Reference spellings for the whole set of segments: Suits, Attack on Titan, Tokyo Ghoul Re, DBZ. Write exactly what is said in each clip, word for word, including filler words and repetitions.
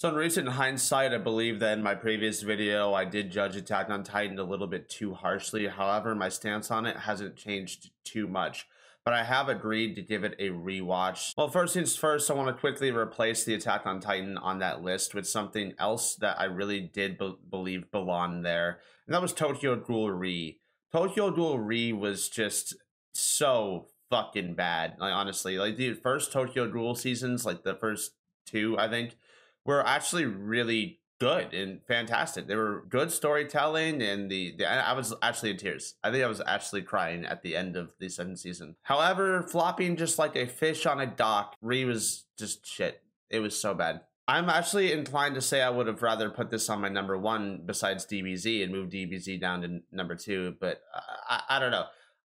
So in recent hindsight, I believe that in my previous video, I did judge Attack on Titan a little bit too harshly. However, my stance on it hasn't changed too much, but I have agreed to give it a rewatch. Well, first things first, I want to quickly replace the Attack on Titan on that list with something else that I really did be believe belonged there, and that was Tokyo Ghoul Re. Tokyo Ghoul Re was just so fucking bad, like, honestly. Like, the first Tokyo Ghoul seasons, like the first two, I think, were actually really good and fantastic. They were good storytelling, and the, the I was actually in tears. I think I was actually crying at the end of the second season. However, flopping just like a fish on a dock, Re was just shit. It was so bad. I'm actually inclined to say I would have rather put this on my number one besides D B Z and move D B Z down to number two, but I, I don't know.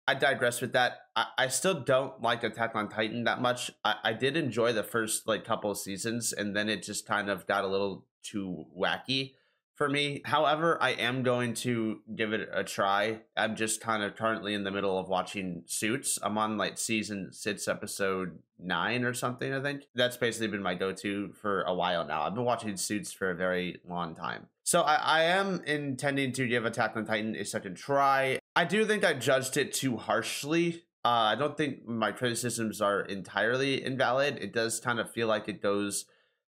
I digress with that. I, I still don't like Attack on Titan that much. I, I did enjoy the first like couple of seasons, and then it just kind of got a little too wacky for me. However, I am going to give it a try. I'm just kind of currently in the middle of watching Suits. I'm on like season six, episode nine or something, I think. That's basically been my go-to for a while now. I've been watching Suits for a very long time. So I, I am intending to give Attack on Titan a second try. I do think I judged it too harshly. Uh, I don't think my criticisms are entirely invalid. It does kind of feel like it goes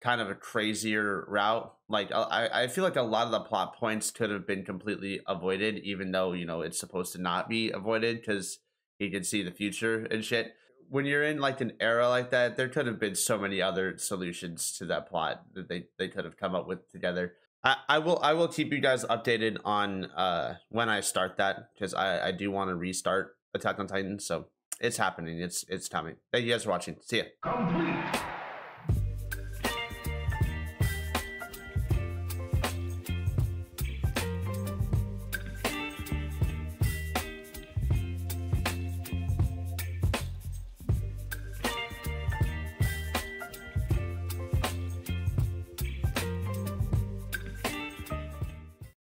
kind of a crazier route. Like, I, I feel like a lot of the plot points could have been completely avoided, even though, you know, it's supposed to not be avoided because you can see the future and shit. When you're in like an era like that, there could have been so many other solutions to that plot that they, they could have come up with together. I, I will I will keep you guys updated on uh, when I start that, because I, I do want to restart Attack on Titan. So it's happening. It's it's coming. Thank you guys for watching. See ya. Complete.